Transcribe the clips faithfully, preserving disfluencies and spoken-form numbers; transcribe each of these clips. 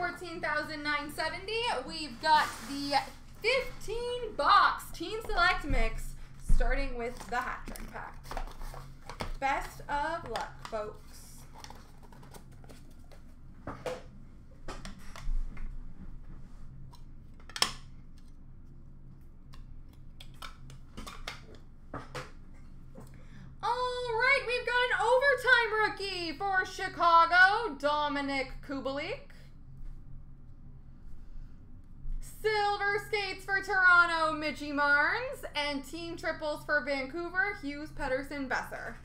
fourteen thousand nine hundred seventy. We've got the fifteen box Team Select Mix, starting with the Hat Trick Pack. Best of luck, folks. Rookie for Chicago, Dominic Kubalik. Silver skates for Toronto, Mitchie Marnes. And team triples for Vancouver, Hughes Pedersen Besser.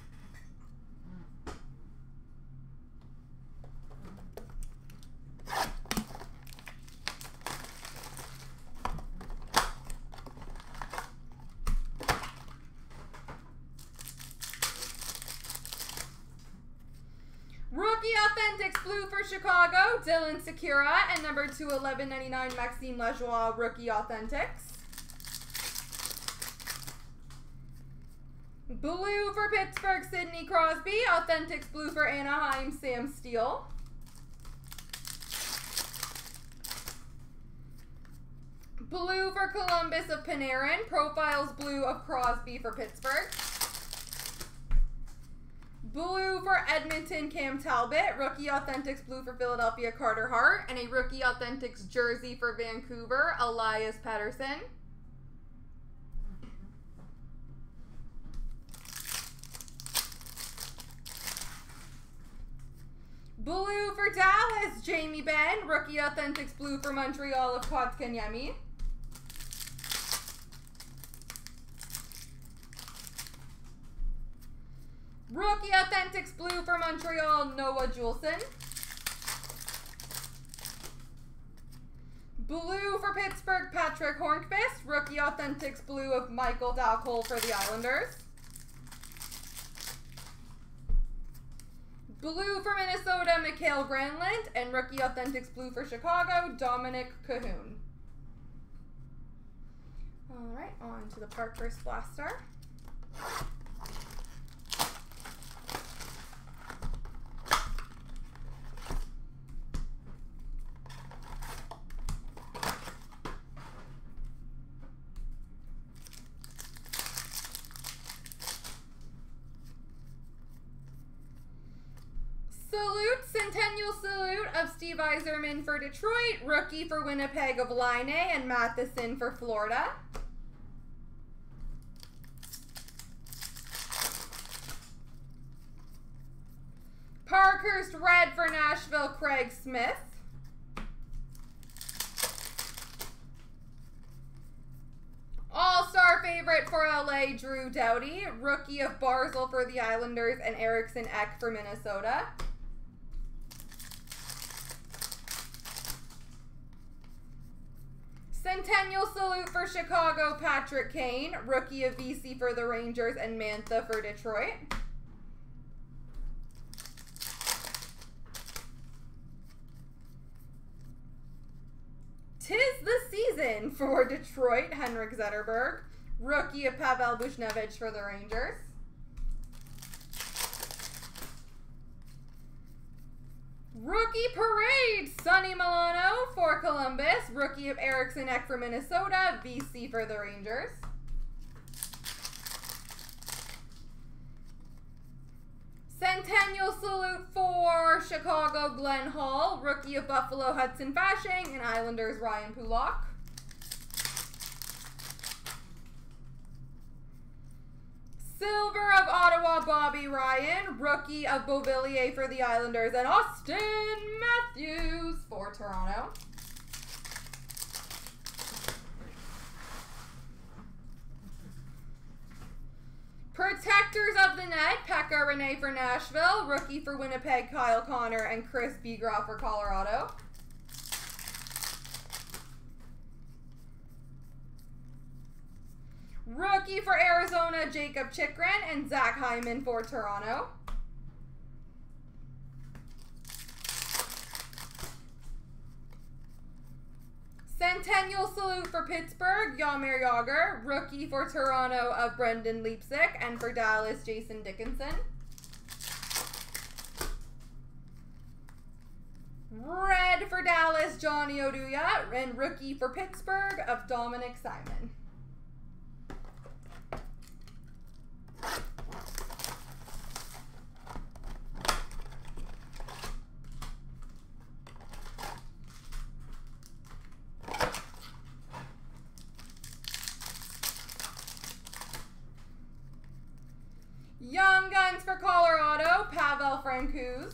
Authentics Blue for Chicago, Dylan Sekera, and number two eleven ninety-nine Maxime Lajoie, Rookie Authentics. Blue for Pittsburgh, Sidney Crosby. Authentics Blue for Anaheim, Sam Steele. Blue for Columbus of Panarin. Profiles Blue of Crosby for Pittsburgh. Blue for Edmonton, Cam Talbot. Rookie Authentics Blue for Philadelphia, Carter Hart. And a Rookie Authentics Jersey for Vancouver, Elias Patterson. Blue for Dallas, Jamie Benn. Rookie Authentics Blue for Montreal of Kotkaniemi. Rookie Authentics Blue for Montreal, Noah Julson. Blue for Pittsburgh, Patrick Hornquist. Rookie Authentics Blue of Michael Dalko for the Islanders. Blue for Minnesota, Mikhail Granlund. And Rookie Authentics Blue for Chicago, Dominic Cahoon. All right, on to the Park First Blaster. Salute, Centennial Salute of Steve Yzerman for Detroit, Rookie for Winnipeg of Laine, and Matheson for Florida. Parkhurst Red for Nashville, Craig Smith. All-Star favorite for L A, Drew Doughty. Rookie of Barzal for the Islanders, and Eriksson Ek for Minnesota. Centennial Salute for Chicago, Patrick Kane. Rookie of V C for the Rangers, and Mantha for Detroit. Tis the Season for Detroit, Henrik Zetterberg. Rookie of Pavel Buchnevich for the Rangers. Rookie Parade, Sonny Milano for Columbus. Rookie of Eriksson Ek for Minnesota. V C for the Rangers. Centennial Salute for Chicago, Glenn Hall. Rookie of Buffalo, Hudson Fasching. And Islanders, Ryan Pulock. Silver of Ottawa, Bobby Ryan. Rookie of Beauvillier for the Islanders, and Austin Matthews for Toronto. Protectors of the Net, Pekka Rinne for Nashville. Rookie for Winnipeg, Kyle Connor, and Chris Bigra for Colorado. Rookie for Arizona, Jacob Chikrin, and Zach Hyman for Toronto. Centennial Salute for Pittsburgh, Jaromir Jagr. Rookie for Toronto of Brendan Leipsic, and for Dallas, Jason Dickinson. Red for Dallas Dallas, Johnny Oduya, and rookie for Pittsburgh of Dominic Simon. Young Guns for Colorado, Pavel Francouz.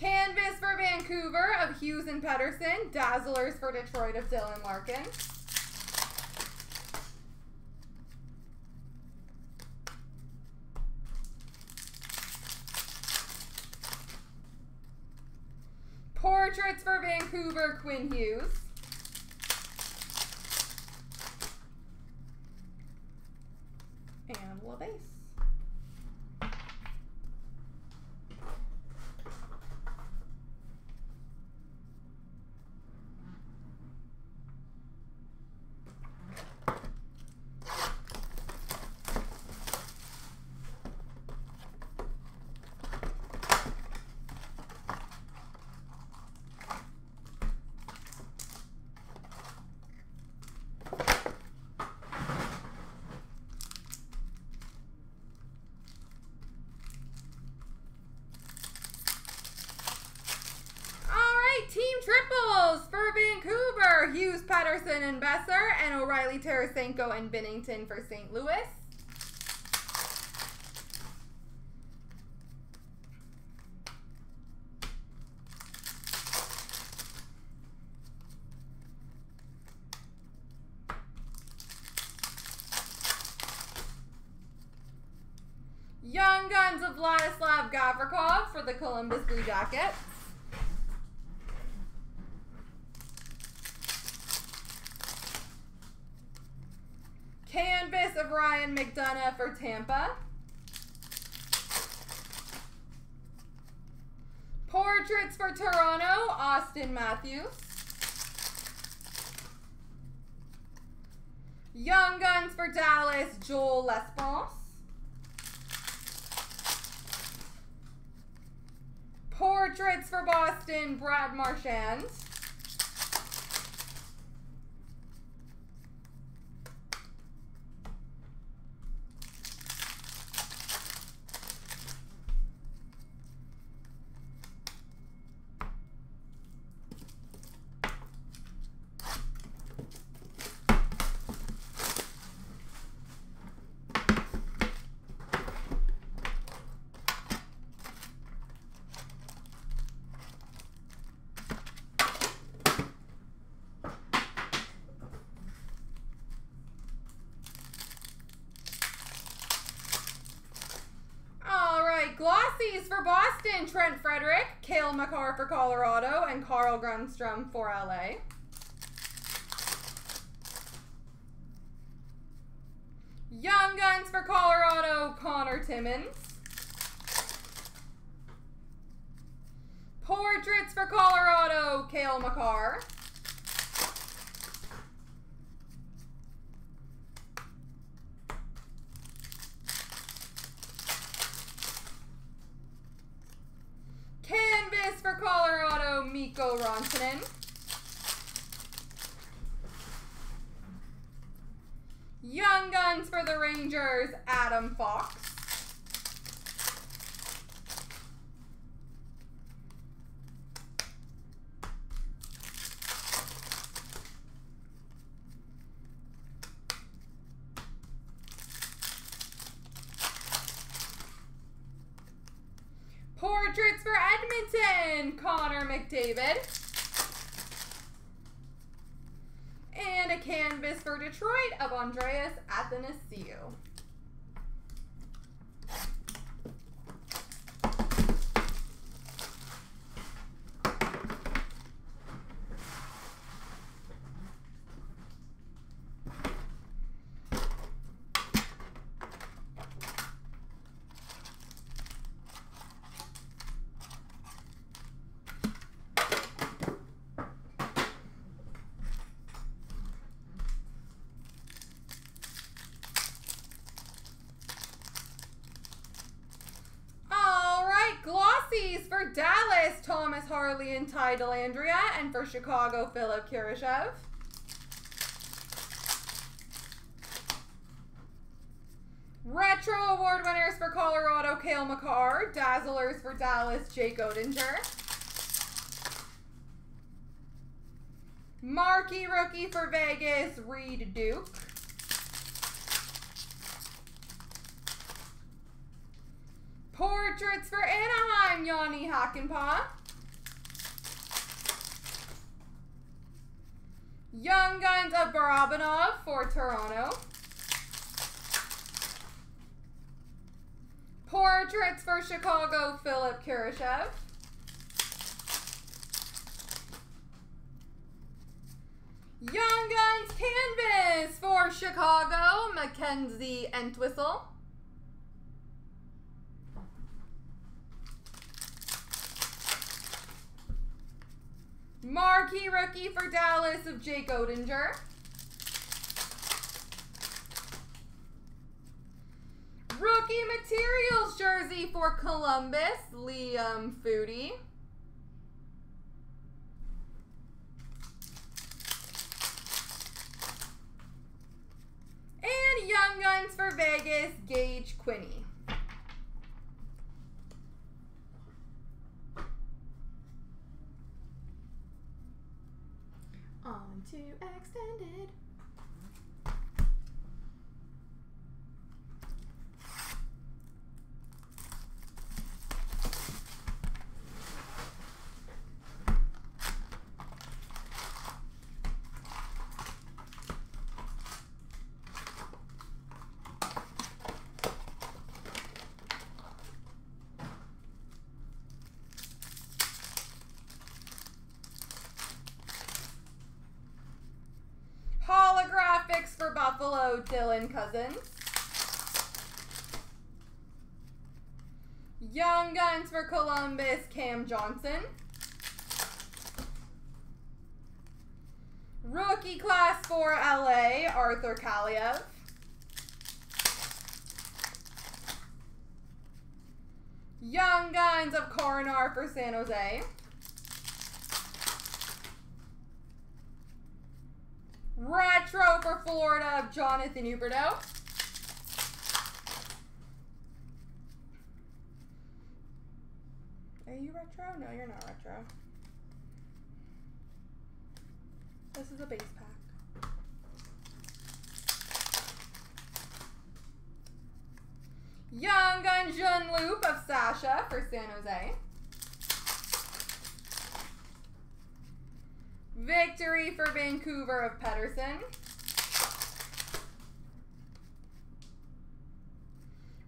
Canvas for Vancouver of Hughes and Pedersen. Dazzlers for Detroit of Dylan Larkin. Portraits for Vancouver, Quinn Hughes. And we'll base. Triples for Vancouver, Hughes, Pedersen, and Besser, and O'Reilly, Tarasenko, and Binnington for Saint Louis. Young Guns of Vladislav Gavrikov for the Columbus Blue Jackets. Canvas of Ryan McDonough for Tampa. Portraits for Toronto, Austin Matthews. Young Guns for Dallas, Joel Lesponce. Portraits for Boston, Brad Marchand. Glossies for Boston, Trent Frederick, Cale Makar for Colorado, and Carl Grundstrom for L A. Young Guns for Colorado, Connor Timmins. Portraits for Colorado, Cale Makar. For Colorado, Mikko Rantanen. Young Guns for the Rangers, Adam Fox. Portraits for Edmonton, Connor McDavid. And a canvas for Detroit of Andreas Athanasiou. Boxes for Dallas, Thomas Harley and Ty Dellandria. And for Chicago, Philip Kurashev. Retro award winners for Colorado, Cale Makar. Dazzlers for Dallas, Jake Odinger. Marquee rookie for Vegas, Reed Duke. Portraits for Anaheim, Yanni Hakanpää. Young Guns of Barabanov for Toronto. Portraits for Chicago, Philip Kurashev. Young Guns Canvas for Chicago, Mackenzie Entwistle. Marquee rookie for Dallas of Jake Odinger. Rookie materials jersey for Columbus, Liam Foodie. And Young Guns for Vegas, Gage Quinney. On to extended. Buffalo, Dylan Cousins. Young Guns for Columbus, Cam Johnson. Rookie class for L A, Arthur Kaliev. Young Guns of Coronar for San Jose. Retro for Florida of Jonathan Huberdeau. Are you retro? No, you're not retro. This is a base pack. Young Gun Jun Loop of Sasha for San Jose. Victory for Vancouver of Pettersson.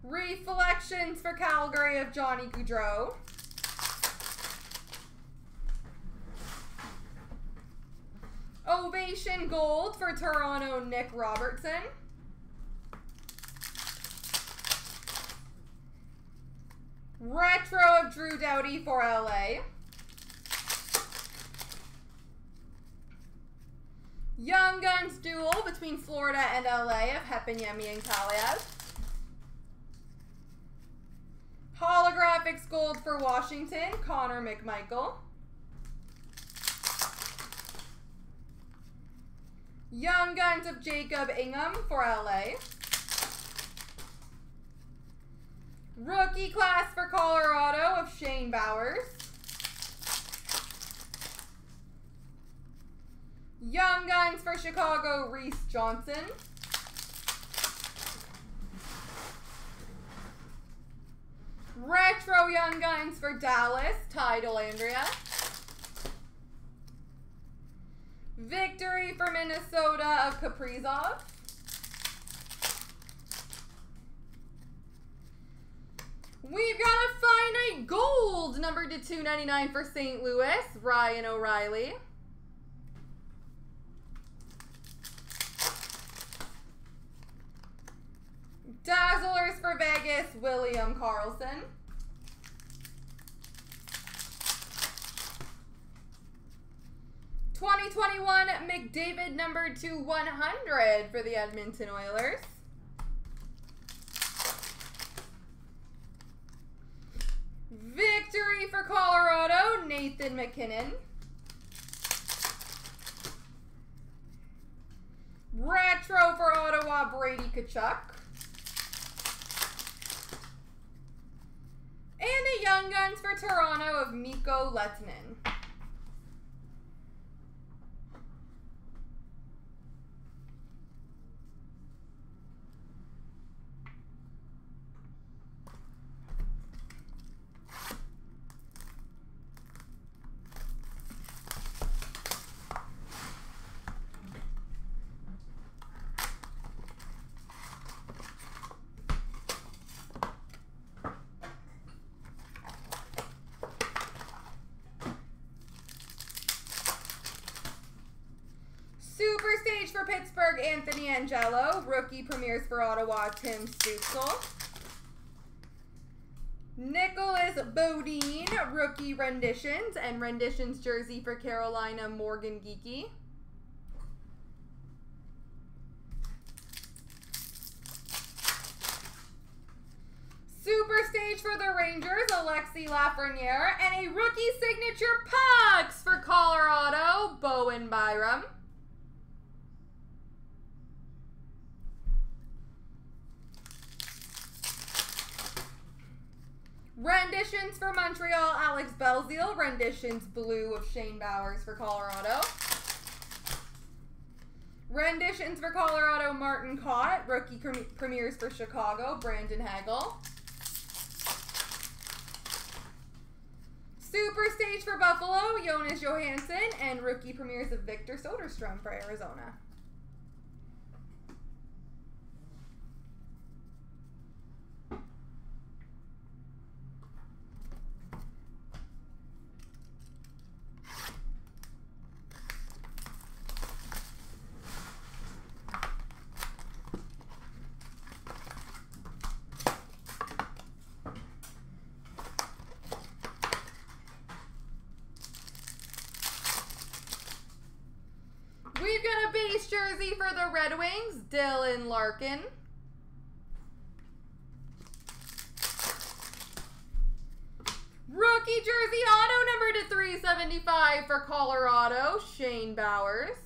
Reflections for Calgary of Johnny Gaudreau. Ovation Gold for Toronto, Nick Robertson. Retro of Drew Doughty for L A. Young Guns duel between Florida and L A of Heponiemi and Kaliev. Holographics gold for Washington, Connor McMichael. Young Guns of Jacob Ingham for L A. Rookie class for Colorado of Shane Bowers. Young Guns for Chicago, Reese Johnson. Retro Young Guns for Dallas, Ty Dellandria. Victory for Minnesota of Kaprizov. We've got a finite gold numbered to two ninety-nine for Saint Louis, Ryan O'Reilly. Dazzlers for Vegas, William Carlson. twenty twenty-one McDavid numbered to one hundred for the Edmonton Oilers. Victory Ethan McKinnon. Retro for Ottawa, Brady Tkachuk. And the Young Guns for Toronto of Mikko Lehtinen. Stage for Pittsburgh, Anthony Angelo. Rookie premieres for Ottawa, Tim Stützle. Nicholas Bodine, rookie renditions, and renditions jersey for Carolina, Morgan Geekie. Super stage for the Rangers, Alexis Lafreniere, and a rookie signature pucks for Colorado, Bowen Byram. Renditions for Montreal, Alex Belzile. Renditions blue of Shane Bowers for Colorado. Renditions for Colorado, Martin Cott. Rookie premieres for Chicago, Brandon Hagel. Super stage for Buffalo, Jonas Johansson. And rookie premieres of Victor Soderstrom for Arizona. We've got a base jersey for the Red Wings, Dylan Larkin. Rookie jersey auto number to three seventy-five for Colorado, Shane Bowers.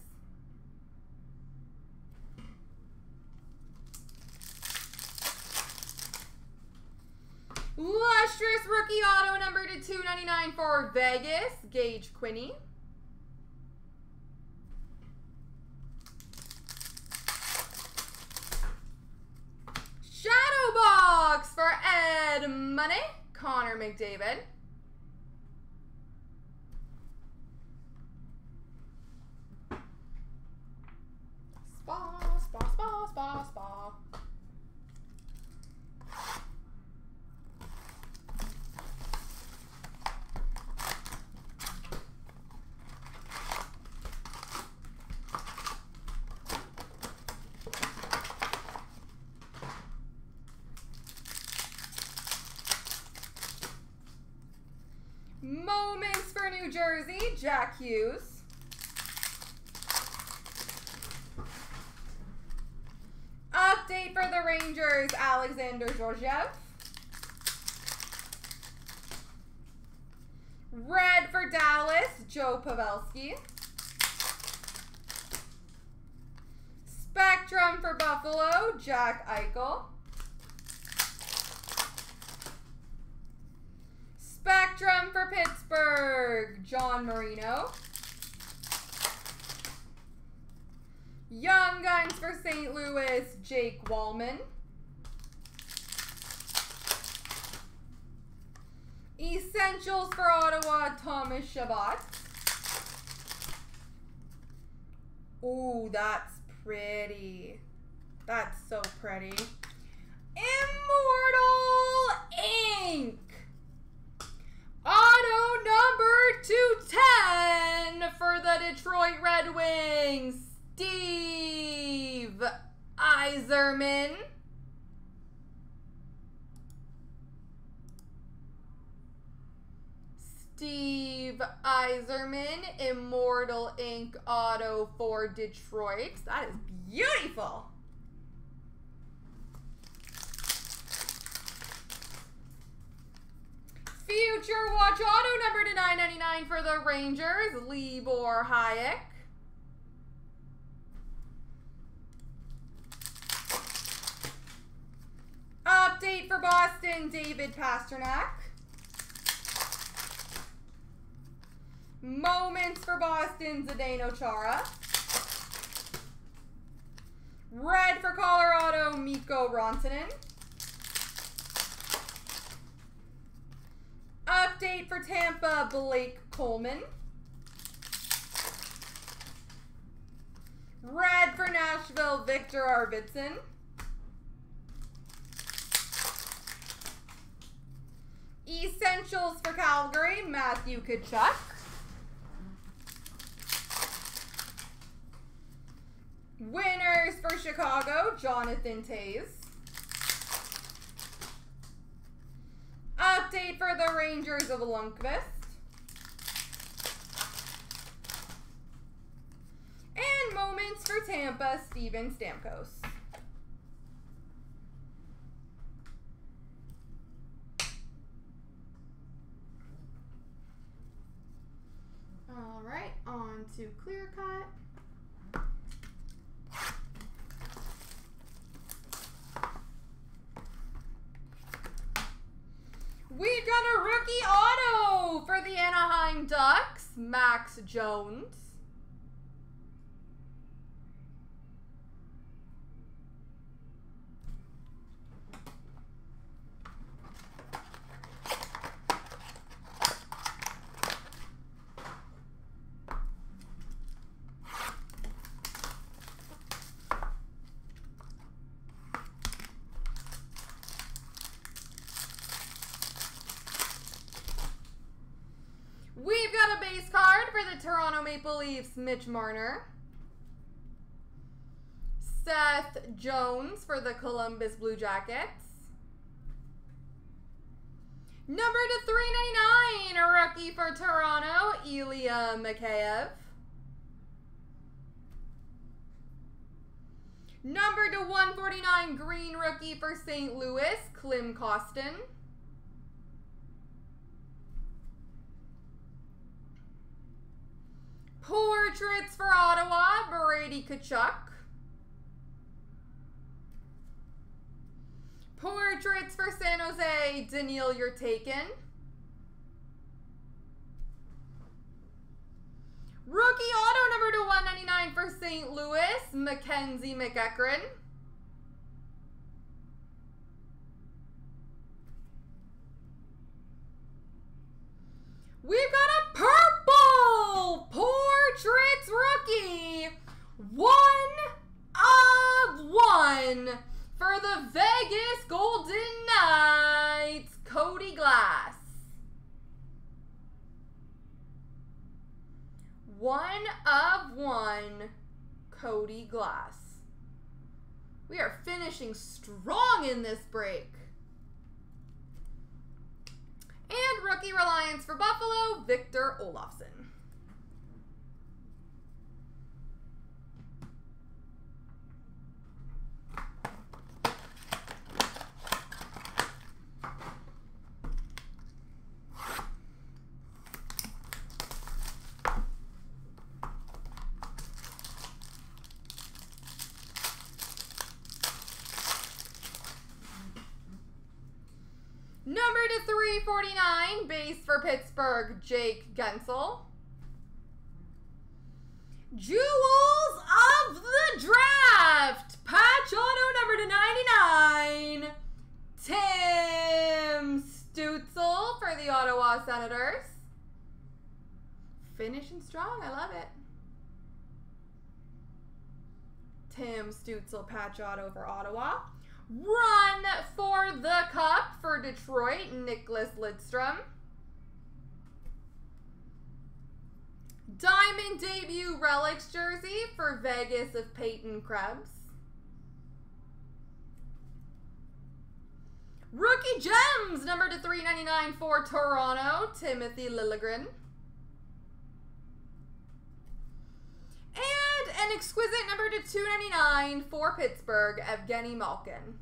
Lustrous rookie auto number to two ninety-nine for Vegas, Gage Quinney. Money, Connor McDavid. Spa, spa, spa, spa, spa. Moments for New Jersey, Jack Hughes. Update for the Rangers, Alexander Georgiev. Red for Dallas, Joe Pavelski. Spectrum for Buffalo, Jack Eichel. Spectrum for Pittsburgh, John Marino. Young Guns for Saint Louis, Jake Wallman. Essentials for Ottawa, Thomas Chabot. Ooh, that's pretty. That's so pretty. Immortal Ink. Auto number two ten for the Detroit Red Wings, Steve Yzerman. Steve Yzerman, Immortal Ink auto for Detroit. That is beautiful. Future Watch auto number to nine ninety-nine for the Rangers, Libor Hayek. Update for Boston, David Pastrnak. Moments for Boston, Zdeno Chara. Red for Colorado, Mikko Rantanen. Update for Tampa, Blake Coleman. Red for Nashville, Victor Arvidsson. Essentials for Calgary, Matthew Tkachuk. Winners for Chicago, Jonathan Toews. Update for the Rangers of Lundqvist. And moments for Tampa, Steven Stamkos. All right, on to clear cut. We got a rookie auto for the Anaheim Ducks, Max Jones. Toronto Maple Leafs, Mitch Marner. Seth Jones for the Columbus Blue Jackets. Number to three ninety-nine, a rookie for Toronto, Ilya Mikheyev. Number to one forty-nine, green rookie for Saint Louis, Klim Kostin. Portraits for Ottawa, Brady Tkachuk. Portraits for San Jose, Daniil Yurtakin. Rookie auto number to one ninety-nine for Saint Louis, Mackenzie McEachran. We've got a purple Portraits rookie, one of one for the Vegas Golden Knights, Cody Glass. One of one, Cody Glass. We are finishing strong in this break. And rookie reliance for Buffalo, Victor Olofsson. Number to three forty-nine, base for Pittsburgh, Jake Gensel. Jewels of the draft, patch auto number to ninety-nine, Tim Stützle for the Ottawa Senators. Finishing strong, I love it. Tim Stützle, patch auto for Ottawa. Run for the cup for Detroit, Nicholas Lidstrom. Diamond debut relics jersey for Vegas of Peyton Krebs. Rookie gems number to three ninety-nine for Toronto, Timothy Liljegren. And an exquisite number to two ninety-nine for Pittsburgh, Evgeny Malkin.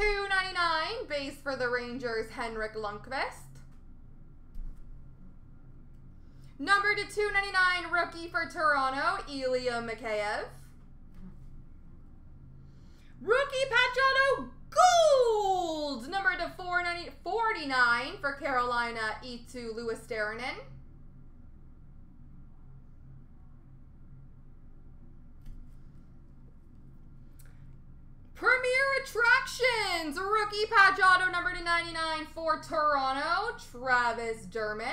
two ninety-nine base for the Rangers, Henrik Lundqvist. Number to two ninety-nine rookie for Toronto, Ilya Mikheyev. Rookie Pacioretty Gold! Number to four forty-nine for Carolina, Itu Luostarinen. Premier Attractions, rookie Pacioretty number to ninety-nine for Toronto, Travis Dermott.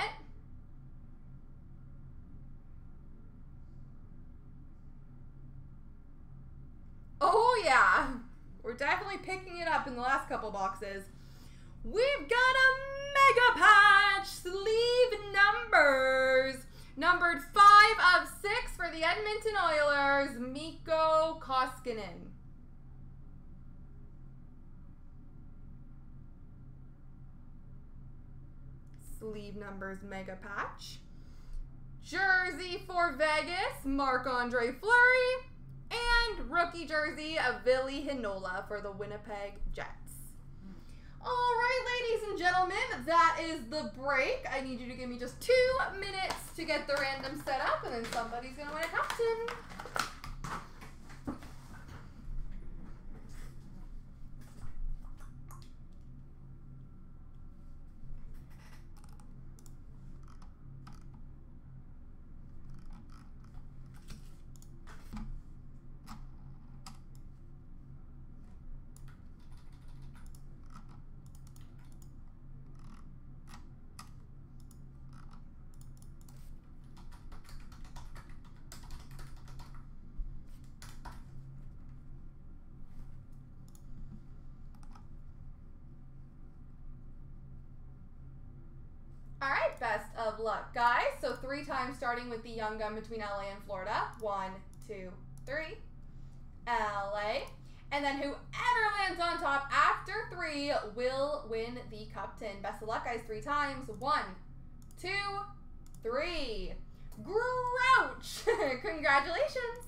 Oh yeah, we're definitely picking it up in the last couple boxes. We've got a mega patch, sleeve numbers. Numbered five of six for the Edmonton Oilers, Mikko Koskinen. Sleeve numbers mega patch. Jersey for Vegas, Marc-Andre Fleury. And rookie jersey of Ville Heinola for the Winnipeg Jets. All right, ladies and gentlemen, that is the break. I need you to give me just two minutes to get the random set up, and then somebody's going to win a captain. Best of luck, guys. So three times, starting with the young gun between L A and Florida. One, two, three. L A. And then whoever lands on top after three will win the cup tin. Best of luck, guys. Three times. One, two, three. Grouch! Congratulations!